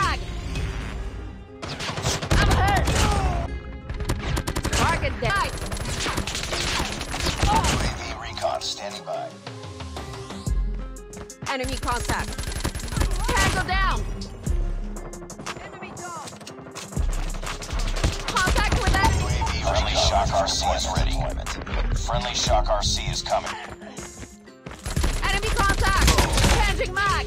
mag! I'm hurt! Target down! UAV recon standing by. Enemy contact! Tango down! Enemy down! Contact with enemy! UAV friendly Shock RC is ready. Friendly Shock RC is coming. Enemy contact! Changing mag!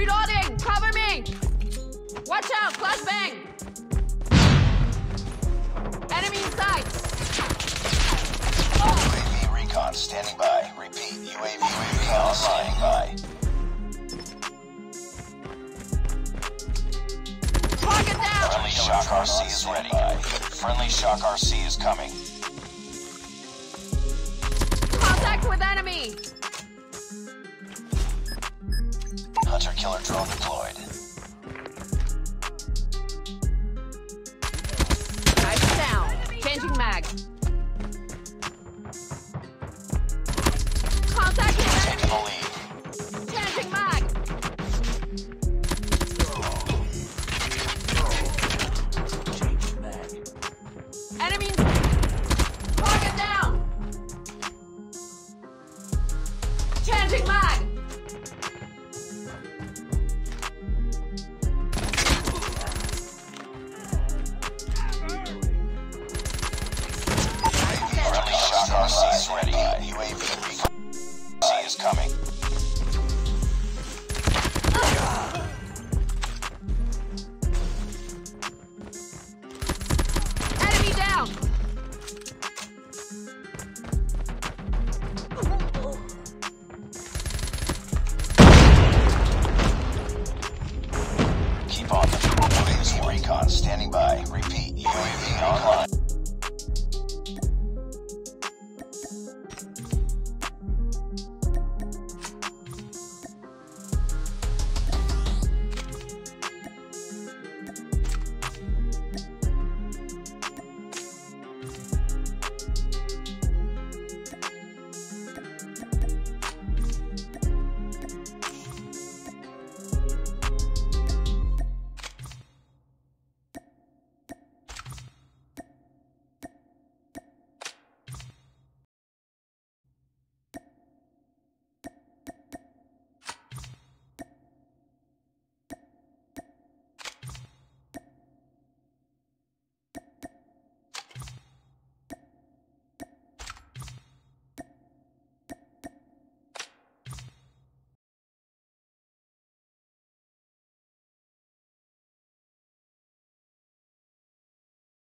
Reloading! Cover me! Watch out! Flashbang! Enemy inside! UAV recon standing by. Repeat, UAV recon standing by. Target down! Friendly Shock RC is ready. Friendly Shock RC is coming. Contact with enemy! Hunter-killer drone deployed.